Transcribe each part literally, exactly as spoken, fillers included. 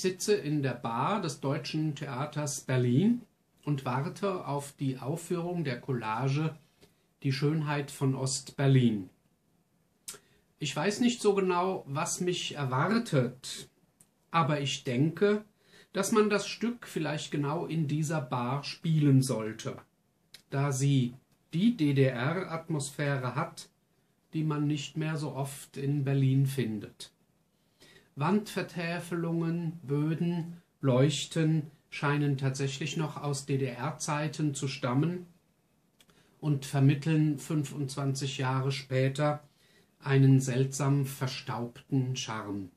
Ich sitze in der Bar des Deutschen Theaters Berlin und warte auf die Aufführung der Collage Die Schönheit von Ost-Berlin. Ich weiß nicht so genau, was mich erwartet, aber ich denke, dass man das Stück vielleicht genau in dieser Bar spielen sollte, da sie die D D R-Atmosphäre hat, die man nicht mehr so oft in Berlin findet. Wandvertäfelungen, Böden, Leuchten scheinen tatsächlich noch aus D D R-Zeiten zu stammen und vermitteln fünfundzwanzig Jahre später einen seltsam verstaubten Charme.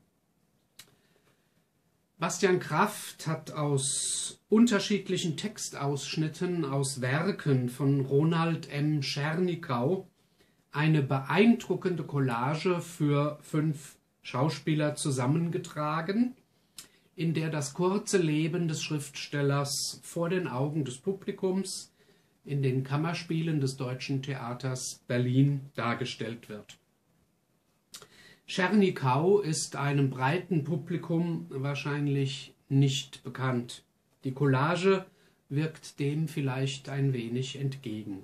Bastian Kraft hat aus unterschiedlichen Textausschnitten aus Werken von Ronald M. Schernikau eine beeindruckende Collage für fünf Schauspieler zusammengetragen, in der das kurze Leben des Schriftstellers vor den Augen des Publikums in den Kammerspielen des Deutschen Theaters Berlin dargestellt wird. Schernikau ist einem breiten Publikum wahrscheinlich nicht bekannt. Die Collage wirkt dem vielleicht ein wenig entgegen.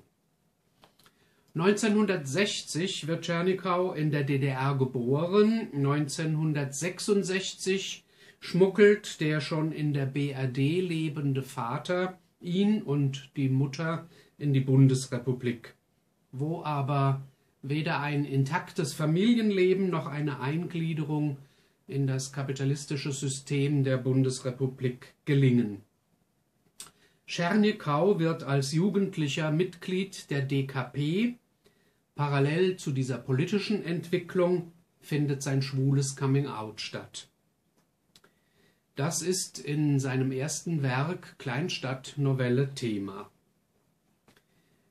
neunzehnhundertsechzig wird Schernikau in der D D R geboren, neunzehnhundertsechsundsechzig schmuggelt der schon in der B R D lebende Vater ihn und die Mutter in die Bundesrepublik, wo aber weder ein intaktes Familienleben noch eine Eingliederung in das kapitalistische System der Bundesrepublik gelingen. Schernikau wird als Jugendlicher Mitglied der D K P. Parallel zu dieser politischen Entwicklung findet sein schwules Coming-out statt. Das ist in seinem ersten Werk Kleinstadtnovelle Thema.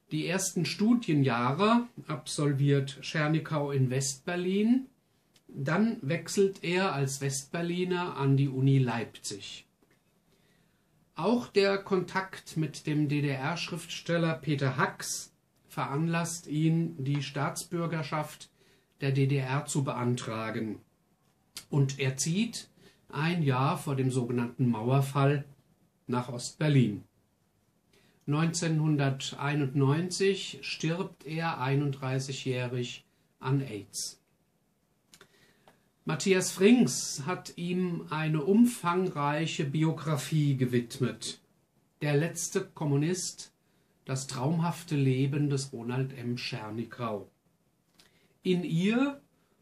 Die ersten Studienjahre absolviert Schernikau in Westberlin, dann wechselt er als Westberliner an die Uni Leipzig. Auch der Kontakt mit dem D D R-Schriftsteller Peter Hacks veranlasst ihn, die Staatsbürgerschaft der D D R zu beantragen. Und er zieht ein Jahr vor dem sogenannten Mauerfall nach Ostberlin. neunzehnhunderteinundneunzig stirbt er einunddreißigjährig an AIDS. Matthias Frings hat ihm eine umfangreiche Biografie gewidmet. Der letzte Kommunist, das traumhafte Leben des Ronald M. Schernikau. In ihr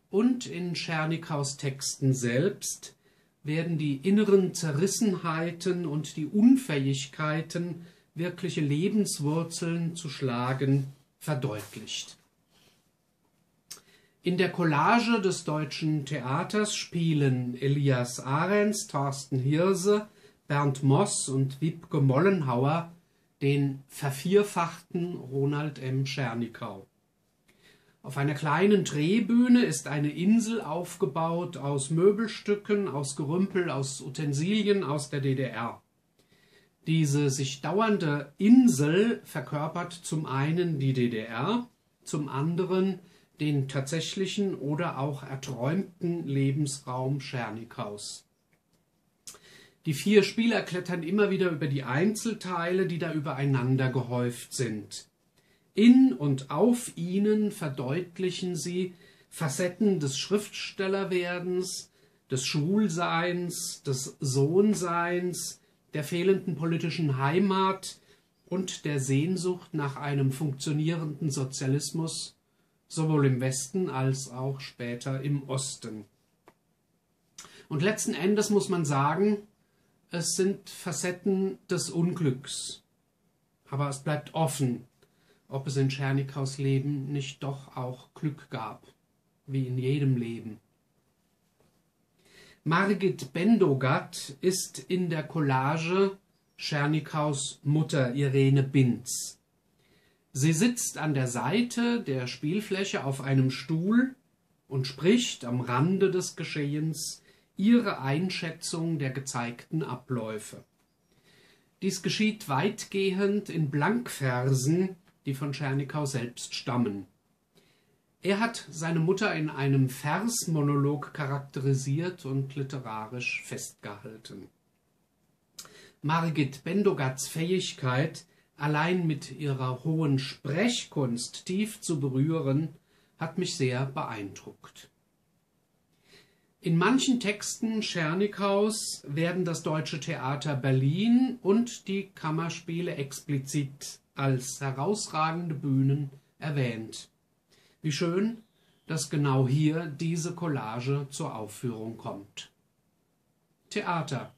und in Schernikaus Texten selbst werden die inneren Zerrissenheiten und die Unfähigkeiten, wirkliche Lebenswurzeln zu schlagen, verdeutlicht. In der Collage des Deutschen Theaters spielen Elias Arens, Thorsten Hierse, Bernd Moss und Wiebke Mollenhauer den vervierfachten Ronald M. Schernikau. Auf einer kleinen Drehbühne ist eine Insel aufgebaut aus Möbelstücken, aus Gerümpel, aus Utensilien aus der D D R. Diese sich dauernde Insel verkörpert zum einen die D D R, zum anderen den tatsächlichen oder auch erträumten Lebensraum Schernikaus. Die vier Spieler klettern immer wieder über die Einzelteile, die da übereinander gehäuft sind. In und auf ihnen verdeutlichen sie Facetten des Schriftstellerwerdens, des Schwulseins, des Sohnseins, der fehlenden politischen Heimat und der Sehnsucht nach einem funktionierenden Sozialismus, sowohl im Westen als auch später im Osten. Und letzten Endes muss man sagen, es sind Facetten des Unglücks. Aber es bleibt offen, ob es in Schernikaus Leben nicht doch auch Glück gab, wie in jedem Leben. Margit Bendokat ist in der Collage Schernikaus Mutter Irene Binz. Sie sitzt an der Seite der Spielfläche auf einem Stuhl und spricht am Rande des Geschehens ihre Einschätzung der gezeigten Abläufe. Dies geschieht weitgehend in Blankversen, die von Schernikau selbst stammen. Er hat seine Mutter in einem Versmonolog charakterisiert und literarisch festgehalten. Margit Bendogats Fähigkeit, allein mit ihrer hohen Sprechkunst tief zu berühren, hat mich sehr beeindruckt. In manchen Texten Schernikaus werden das Deutsche Theater Berlin und die Kammerspiele explizit als herausragende Bühnen erwähnt. Wie schön, dass genau hier diese Collage zur Aufführung kommt. Theater.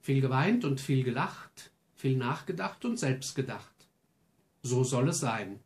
Viel geweint und viel gelacht, viel nachgedacht und selbst gedacht. So soll es sein.